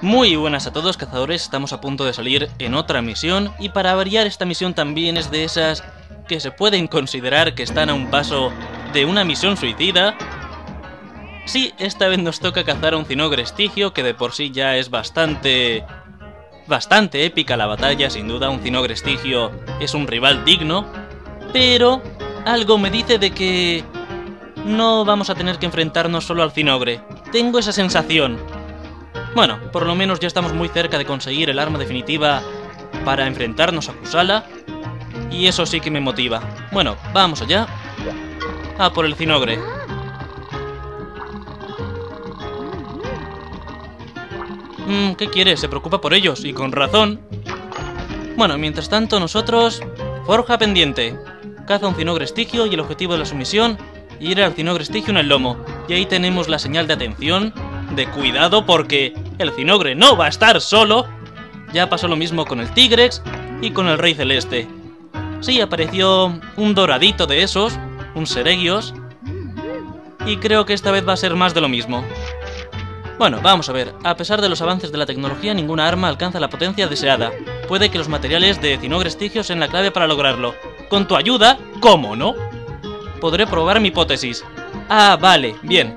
Muy buenas a todos, cazadores. Estamos a punto de salir en otra misión, y para variar, esta misión también es de esas que se pueden considerar que están a un paso de una misión suicida. Sí, esta vez nos toca cazar a un Zinogre Estigio, que de por sí ya es bastante épica la batalla, sin duda. Un Zinogre Estigio es un rival digno, pero algo me dice de que no vamos a tener que enfrentarnos solo al Zinogre. Tengo esa sensación. Bueno, por lo menos ya estamos muy cerca de conseguir el arma definitiva para enfrentarnos a Kusala, y eso sí que me motiva. Bueno, vamos allá. Ah, por el Zinogre. ¿Qué quiere? Se preocupa por ellos, y con razón. Bueno, mientras tanto nosotros... Forja pendiente. Caza un Zinogre Estigio, y el objetivo de la sumisión... ir al Zinogre Estigio en el lomo. Y ahí tenemos la señal de atención, de cuidado, porque el Zinogre no va a estar solo. Ya pasó lo mismo con el Tigrex y con el Rey Celeste. Sí, apareció un doradito de esos, un Seregios, y creo que esta vez va a ser más de lo mismo. Bueno, vamos a ver. A pesar de los avances de la tecnología, ninguna arma alcanza la potencia deseada. Puede que los materiales de Zinogre Estigio sean la clave para lograrlo. Con tu ayuda, ¿cómo no?, podré probar mi hipótesis. Ah, vale, bien.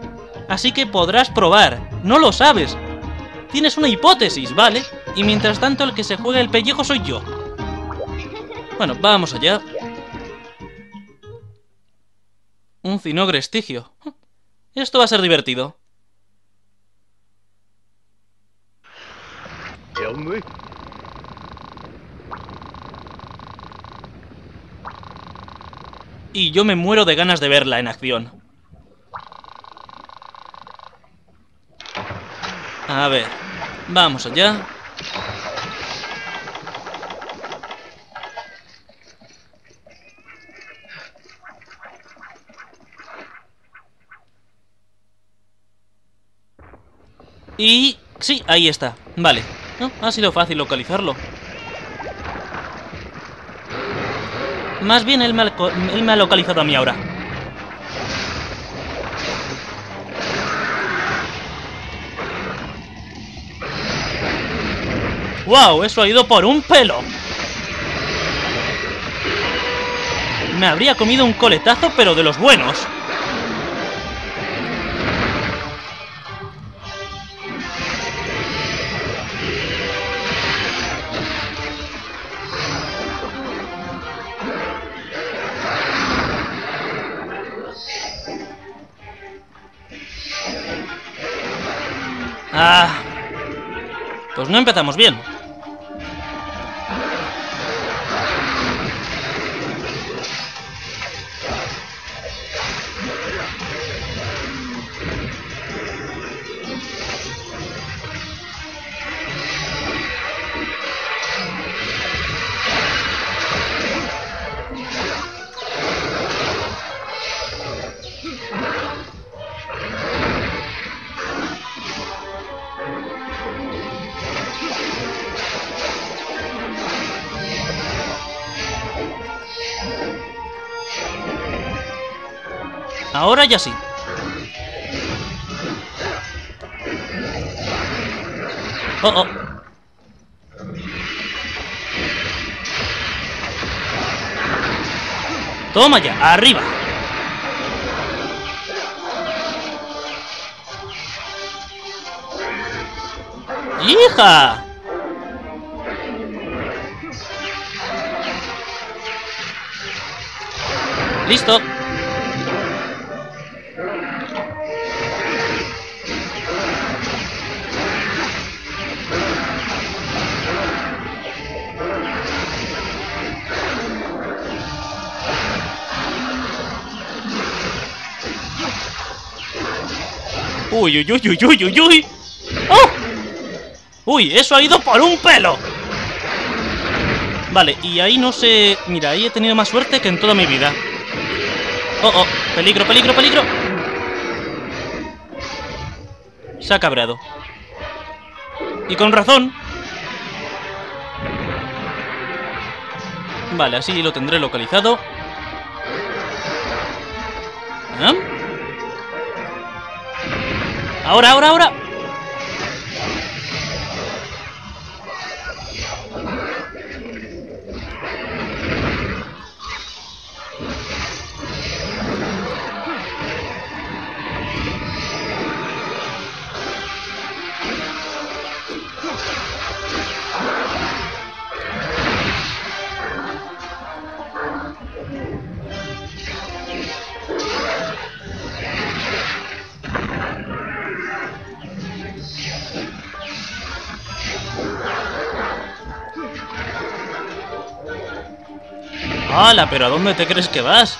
Así que podrás probar. No lo sabes. Tienes una hipótesis, vale. Y mientras tanto, el que se juega el pellejo soy yo. Bueno, vamos allá. Un Zinogre Estigio. Esto va a ser divertido. Y yo me muero de ganas de verla en acción. A ver, vamos allá. Y... sí, ahí está. Vale. No, ha sido fácil localizarlo. Más bien él me ha localizado a mí ahora. ¡Wow! Eso ha ido por un pelo. Me habría comido un coletazo, pero de los buenos. Ah, pues no empezamos bien. Ahora ya sí. Oh, oh. Toma ya, arriba. ¡Hija! Listo. Uy, uy, uy, uy, uy, uy, uy. ¡Oh! Uy, eso ha ido por un pelo. Vale, y ahí no sé... Mira, ahí he tenido más suerte que en toda mi vida. Oh, oh, peligro, peligro, peligro. Se ha cabreado. Y con razón. Vale, así lo tendré localizado. ¿Ah? Ahora, ahora, ahora. ¡Hala! ¿Pero a dónde te crees que vas?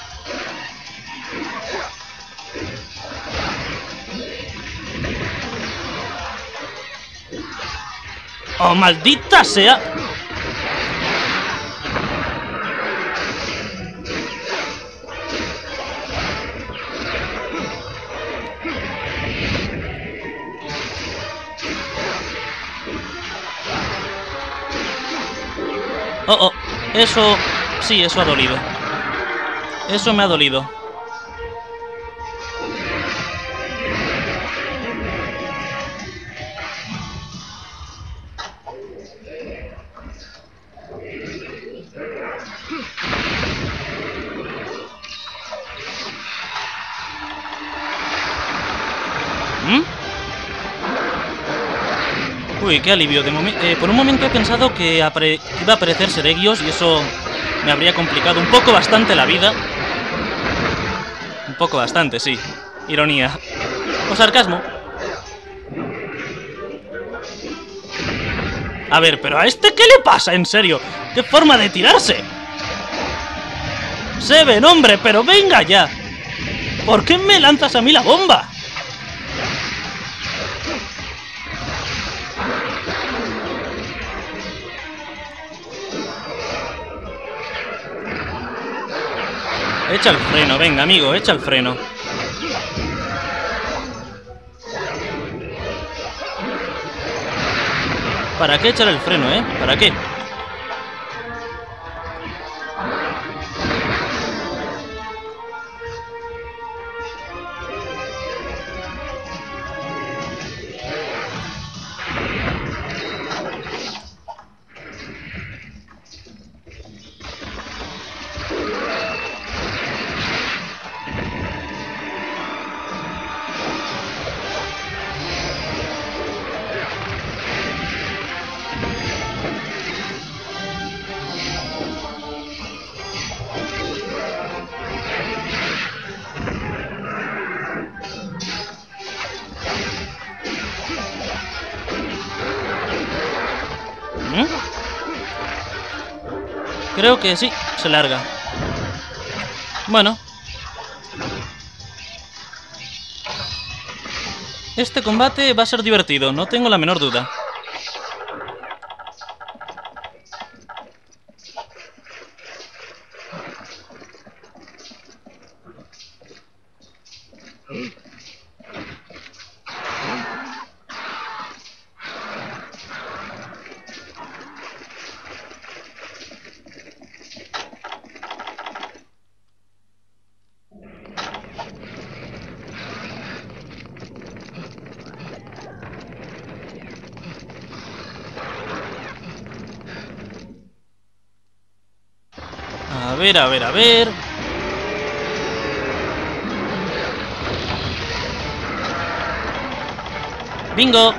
¡Oh, maldita sea! Oh, oh, eso... sí, eso ha dolido. Eso me ha dolido. Uy, qué alivio. De por un momento he pensado que iba a aparecer Seregios y eso me habría complicado un poco bastante la vida. Un poco bastante, sí. Ironía. O sarcasmo. A ver, pero a este ¿qué le pasa? En serio. ¡Qué forma de tirarse! Seven, hombre, pero venga ya. ¿Por qué me lanzas a mí la bomba? Echa el freno, venga, amigo, echa el freno. ¿Para qué echar el freno, eh? ¿Para qué? Creo que sí, se larga. Bueno. Este combate va a ser divertido, no tengo la menor duda. A ver, a ver, a ver. ¡Bingo!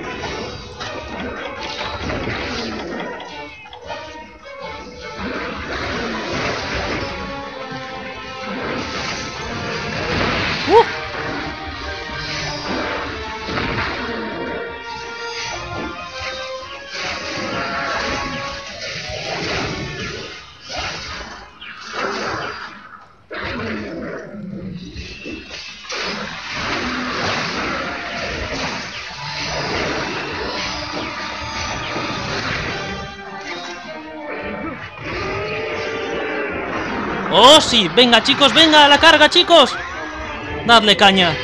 ¡Oh, sí! ¡Venga, chicos! ¡Venga! ¡A la carga, chicos! ¡Dadle caña!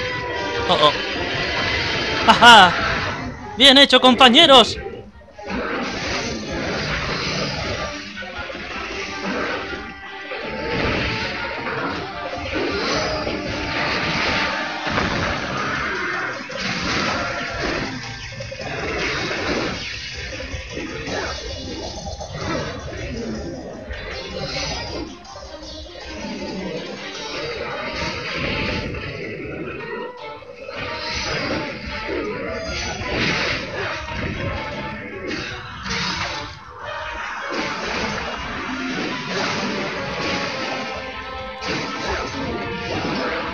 ¡Oh, oh! ¡Ja, ja! ¡Bien hecho, compañeros!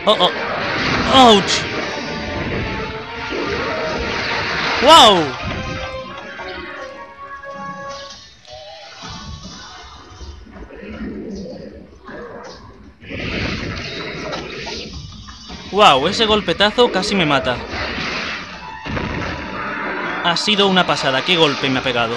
¡Oh, oh! ¡Ouch! ¡Wow! Wow, ese golpetazo casi me mata. Ha sido una pasada, qué golpe me ha pegado.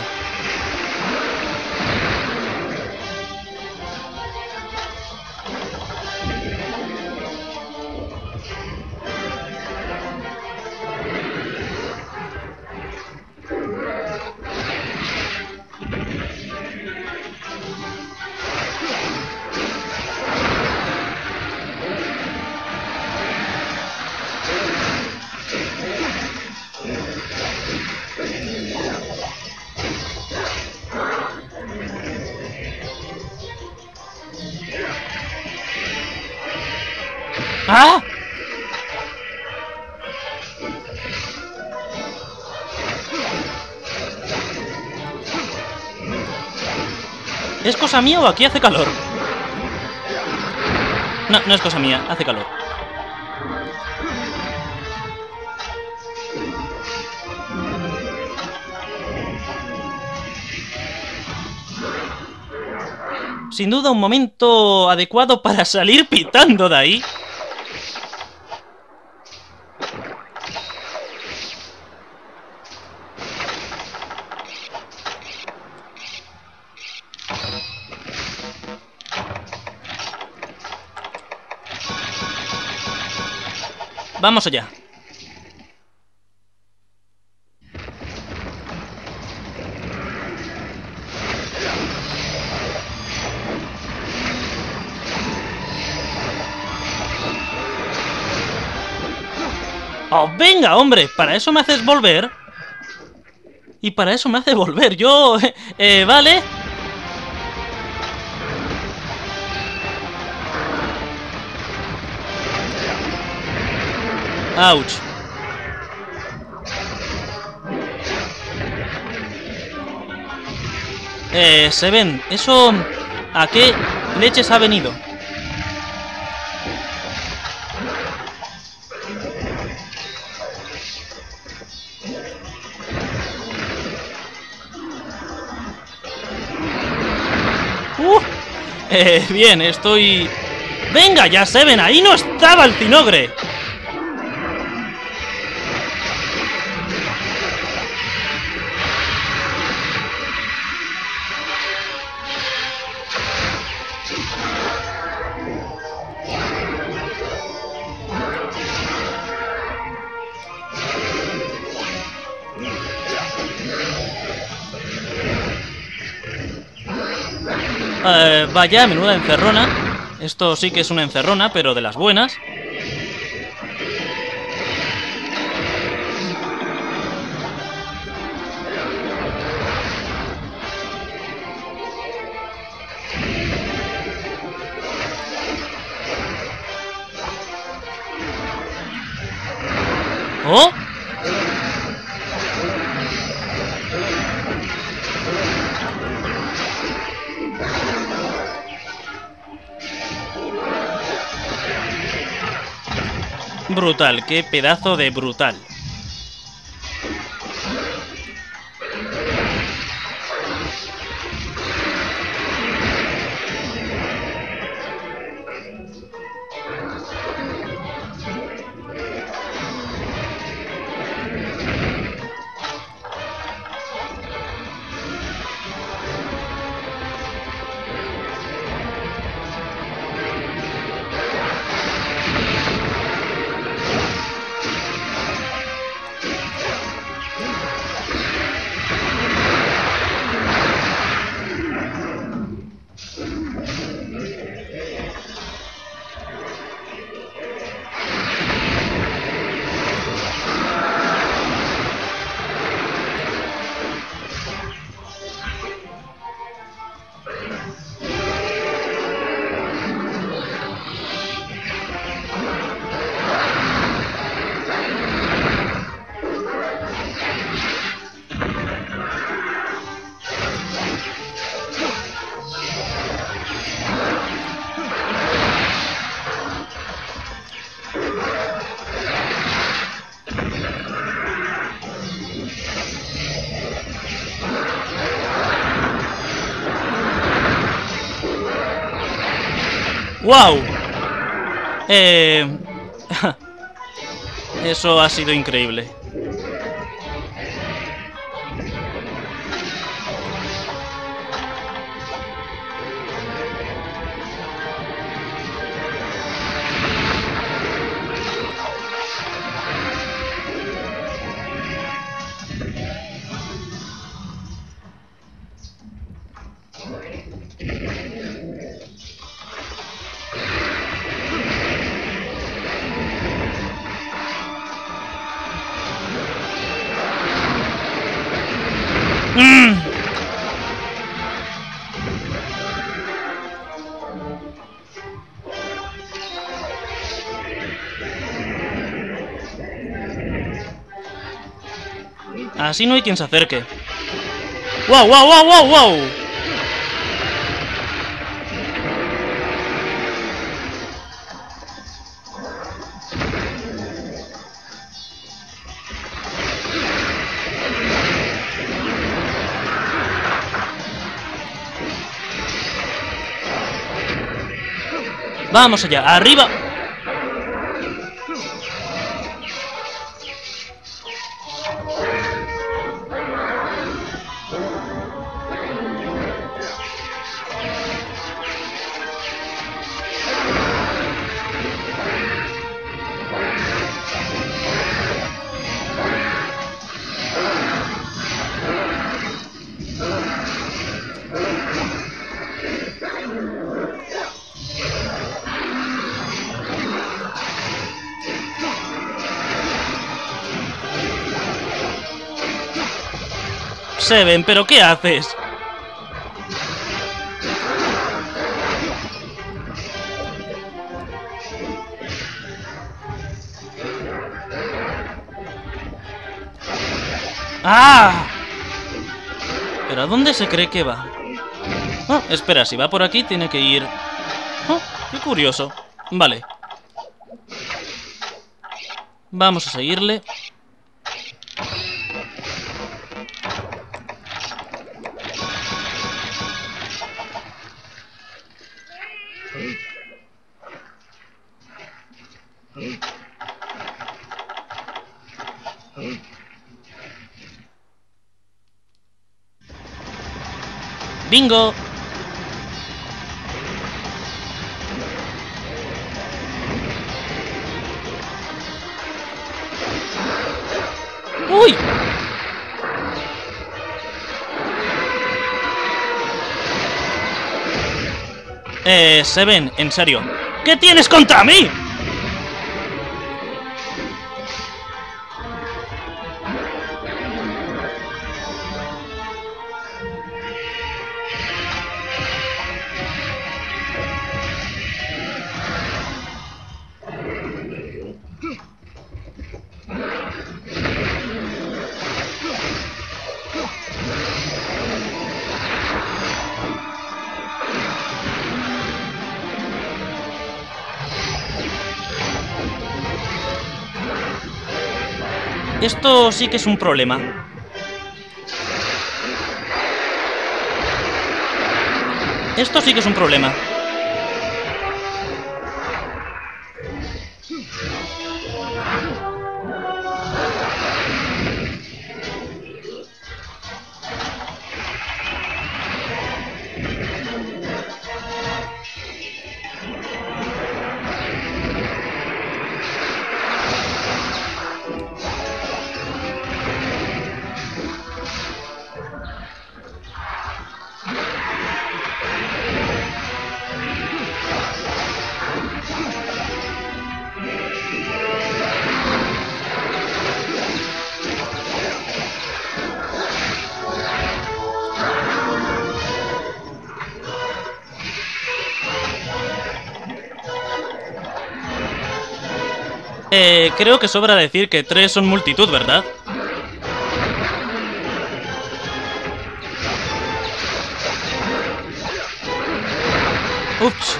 ¡Ah! ¿Es cosa mía o aquí hace calor? No, no es cosa mía, hace calor. Sin duda un momento adecuado para salir pitando de ahí. Vamos allá. ¡Oh, venga, hombre! Para eso me haces volver. Y para eso me hace volver. Yo... vale... ¡Auch! Se ven. ¿Eso a qué leches ha venido? Bien, estoy... ¡Venga ya, se ven! ¡Ahí no estaba el Zinogre! Vaya, menuda encerrona. Esto sí que es una encerrona, pero de las buenas. ¡Oh! Brutal, qué pedazo de brutal. ¡Wow! Eso ha sido increíble. Así no hay quien se acerque. ¡Wow, wow, wow, wow, wow! Vamos allá, arriba. Seven, ¿pero qué haces? ¡Ah! ¿Pero a dónde se cree que va? Ah, espera, si va por aquí tiene que ir... Oh, qué curioso. Vale. Vamos a seguirle. ¡Bingo! ¡Uy! Seven, en serio. ¿Qué tienes contra mí? Esto sí que es un problema. Esto sí que es un problema. Creo que sobra decir que 3 son multitud, ¿verdad? Ups.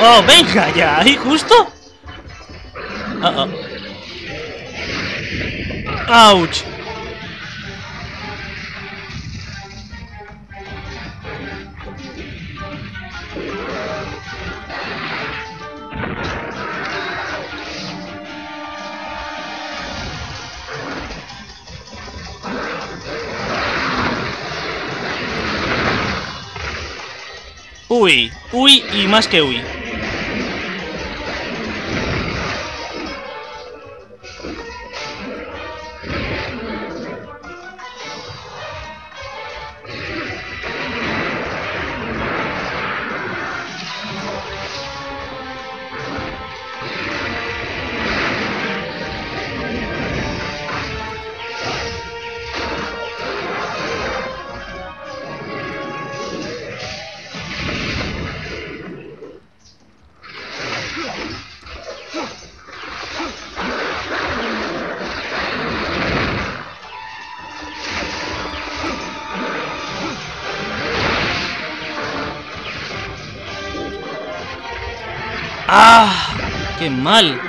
¡Oh, venga ya! ¿Ahí justo? Uh-oh. ¡Auch! Uy, uy y más que uy. ¡Ah! ¡Qué mal!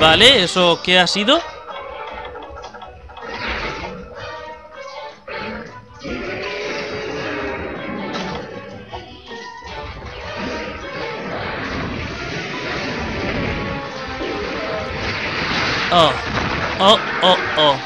Vale, ¿eso qué ha sido? Oh, oh, oh, oh.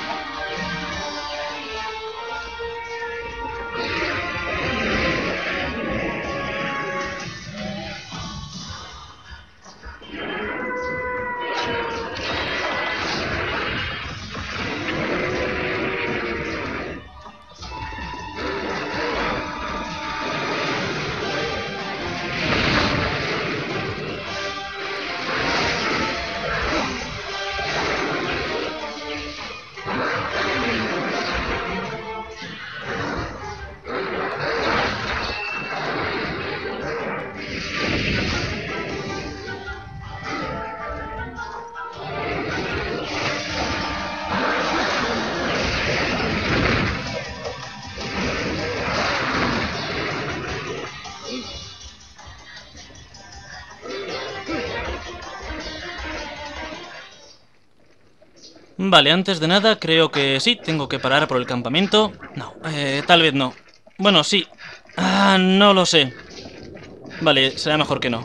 Vale, antes de nada, creo que sí, tengo que parar por el campamento. No, tal vez no. Bueno, sí. Ah, no lo sé. Vale, será mejor que no.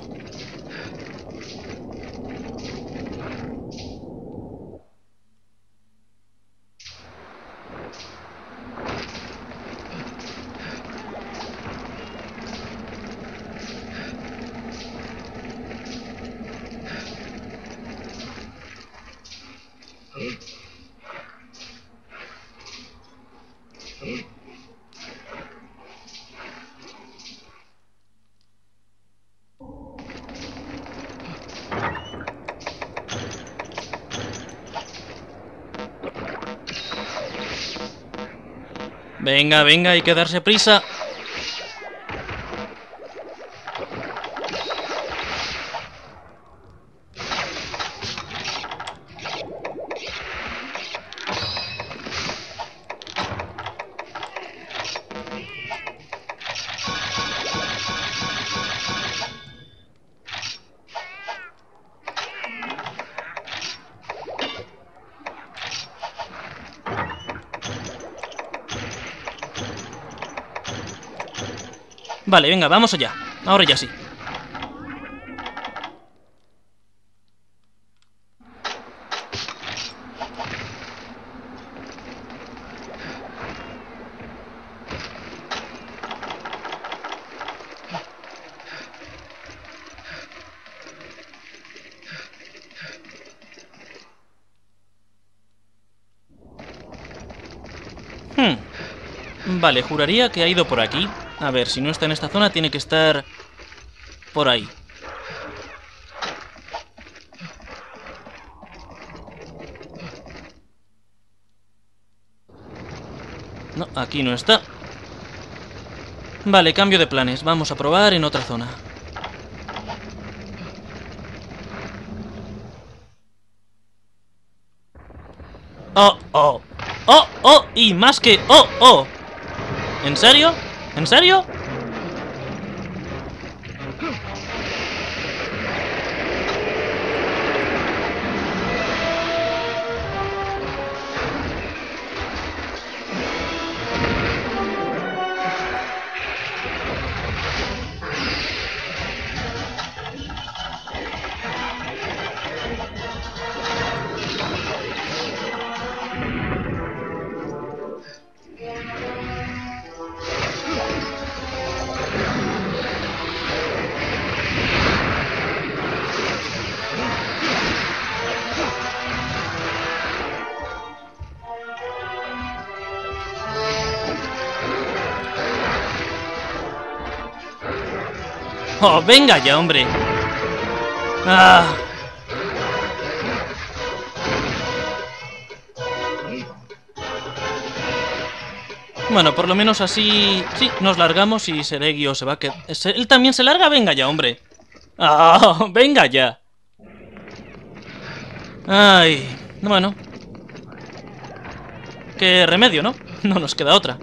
Venga, venga, hay que darse prisa. Vale, venga, vamos allá. Ahora ya sí. Vale, juraría que ha ido por aquí. A ver, si no está en esta zona, tiene que estar por ahí. No, aquí no está. Vale, cambio de planes. Vamos a probar en otra zona. Oh, oh. Oh, oh. Y más que... Oh, oh. ¿En serio? ¿En serio? ¡Oh, venga ya, hombre! ¡Ah! Bueno, por lo menos así... Sí, nos largamos y Seregio se va a quedar... ¿Él también se larga? ¡Venga ya, hombre! ¡Ah! ¡Venga ya! ¡Ay! Bueno... ¿Qué remedio, no? No nos queda otra.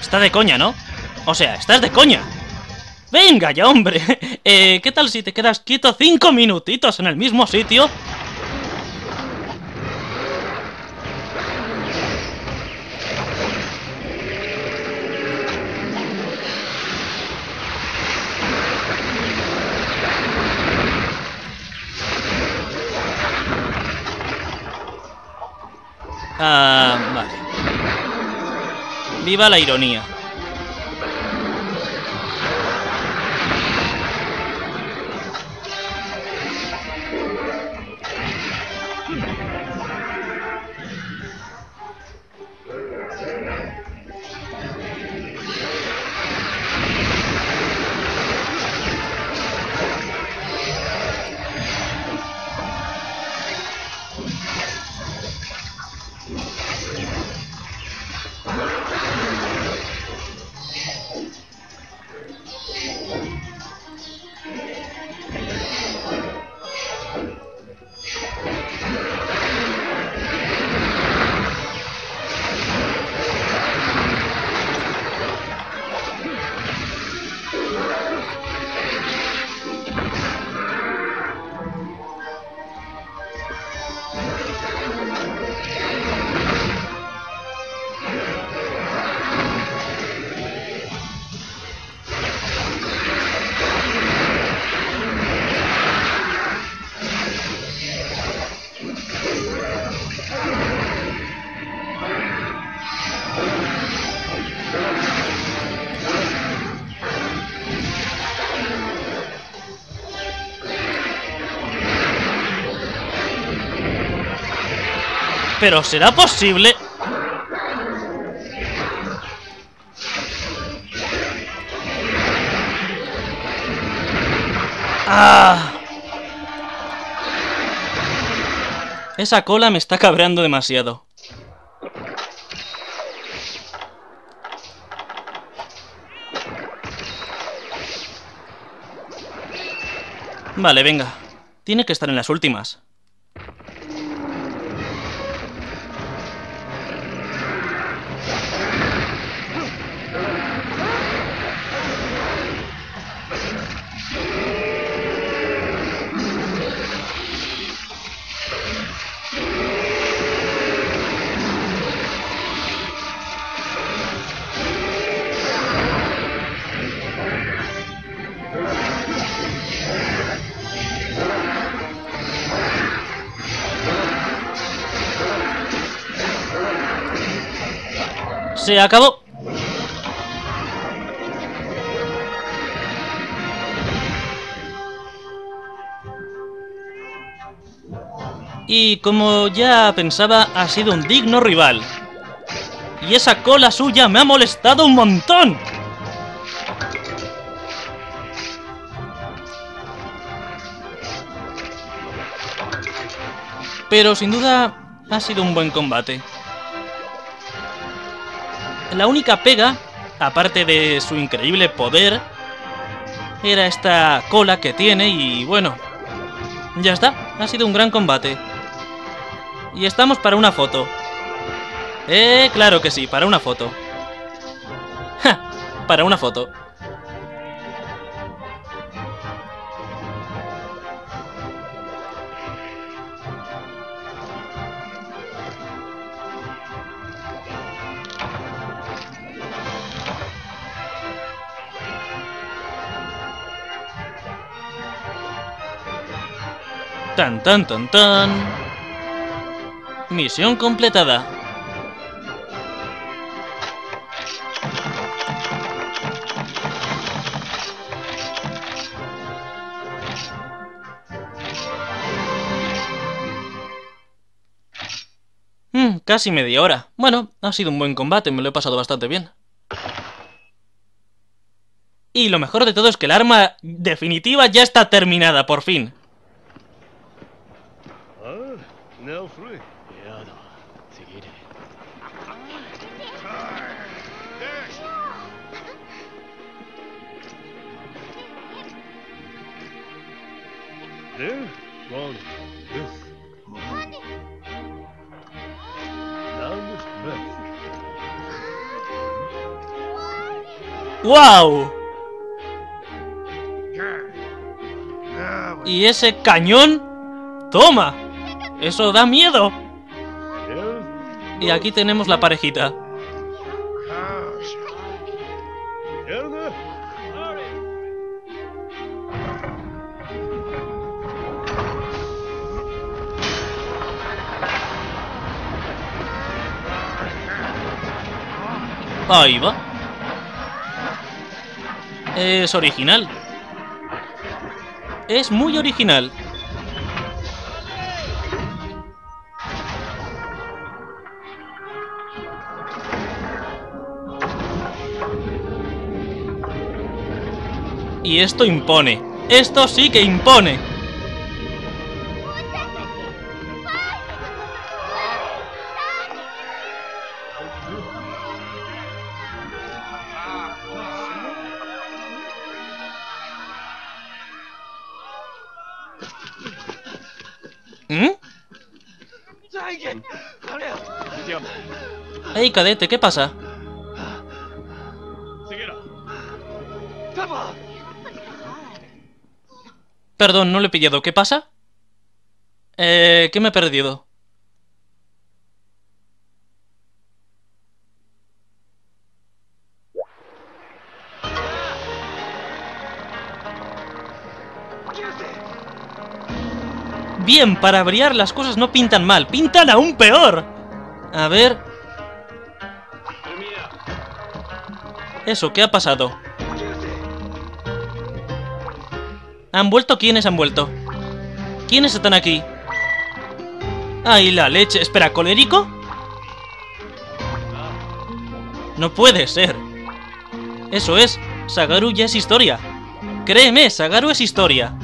Estás de coña, ¿no? O sea, estás de coña. Venga ya, hombre. ¿Qué tal si te quedas quieto 5 minutitos en el mismo sitio? Ah, vale. Viva la ironía. ¿Pero será posible? ¡Ah! Esa cola me está cabreando demasiado. Vale, venga. Tiene que estar en las últimas. Se acabó. Y como ya pensaba, ha sido un digno rival. Y esa cola suya me ha molestado un montón. Pero sin duda ha sido un buen combate. La única pega, aparte de su increíble poder, era esta cola que tiene y bueno, Ya está, ha sido un gran combate. Y estamos para una foto. Claro que sí, para una foto. ¡Ja! Para una foto. Tan tan tan tan. Misión completada. Casi media hora. Bueno, ha sido un buen combate, me lo he pasado bastante bien. Y lo mejor de todo es que el arma definitiva ya está terminada, por fin. ¡Wow! Y ese cañón, toma, eso da miedo. Y aquí tenemos la parejita. Ahí va. Es original. Es muy original. Y esto impone. Esto sí que impone. Hey, cadete, ¿qué pasa? Perdón, no lo he pillado. ¿Qué pasa? ¿Qué me he perdido? Bien, para variar las cosas no pintan mal. ¡Pintan aún peor! A ver... Eso, ¿qué ha pasado? ¿Han vuelto? ¿Quiénes han vuelto? ¿Quiénes están aquí? ¡Ay, la leche! Espera, ¿colérico? No puede ser. Eso es, Shagaru ya es historia. Créeme, Shagaru es historia.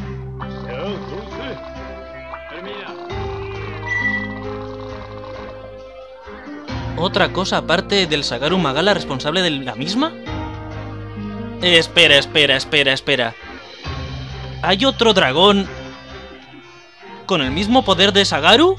¿Otra cosa aparte del Shagaru Magala responsable de la misma? Espera, espera, espera, espera. ¿Hay otro dragón con el mismo poder de Shagaru?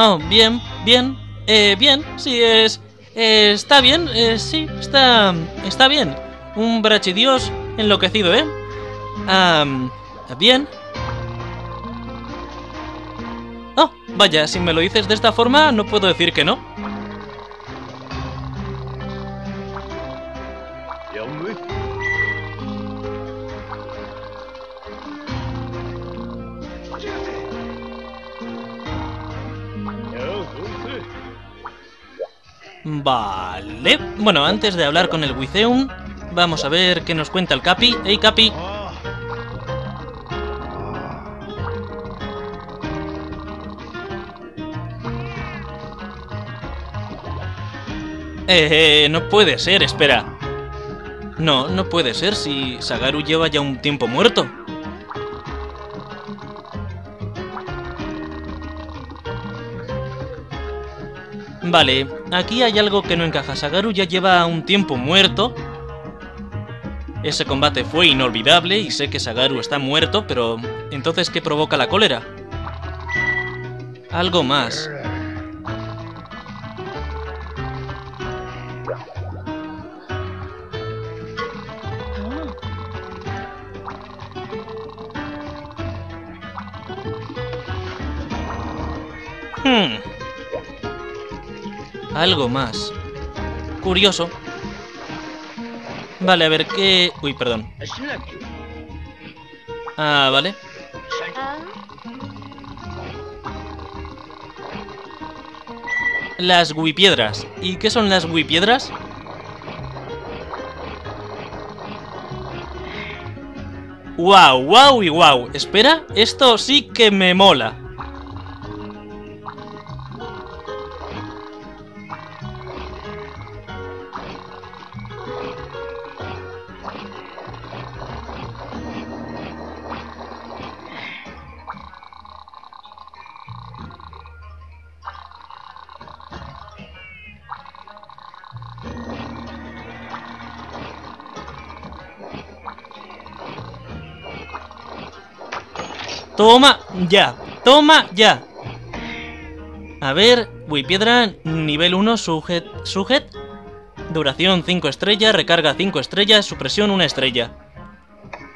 Oh, bien, bien, bien, sí, está bien, sí, está bien. Un brachidios enloquecido, ¿eh? Bien. Oh, vaya, si me lo dices de esta forma, no puedo decir que no. Vale. Bueno, antes de hablar con el Wyceum, vamos a ver qué nos cuenta el Capi. ¡Hey, Capi! No puede ser, espera. No, no puede ser si Shagaru lleva ya un tiempo muerto. Vale, aquí hay algo que no encaja. Shagaru ya lleva un tiempo muerto. Ese combate fue inolvidable y sé que Shagaru está muerto, pero entonces ¿qué provoca la cólera? Algo más. Algo más. Curioso. Vale, a ver qué... Uy, perdón. Ah, vale. Las guipiedras. ¿Y qué son las guipiedras? ¡Wow, wow y wow! Espera, esto sí que me mola. Toma ya, toma ya. A ver, Wi Piedra, nivel 1, sujet. Duración 5 estrellas, recarga 5 estrellas, supresión 1 estrella.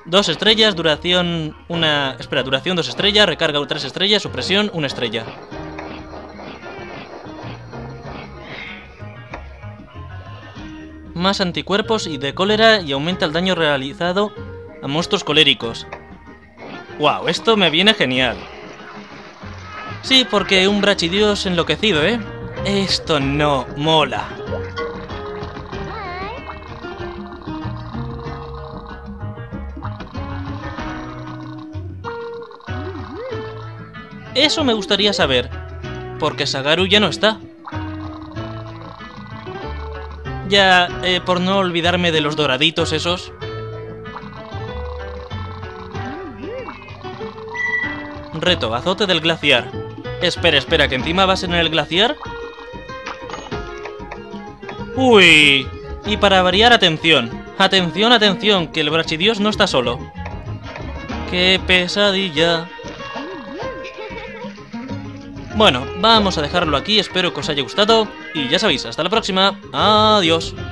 2 estrellas, duración 1... Espera, duración 2 estrellas, recarga 3 estrellas, supresión 1 estrella. Más anticuerpos y de cólera y aumenta el daño realizado a monstruos coléricos. Wow, esto me viene genial. Sí, porque un Brachidios enloquecido, ¿eh? Esto no mola. Eso me gustaría saber, porque Shagaru ya no está. Ya, por no olvidarme de los doraditos esos. Reto, azote del glaciar. Espera, espera, que encima vas en el glaciar. ¡Uy! Y para variar, atención. Atención, atención, que el Brachidios no está solo. ¡Qué pesadilla! Bueno, vamos a dejarlo aquí, espero que os haya gustado. Y ya sabéis, hasta la próxima. Adiós.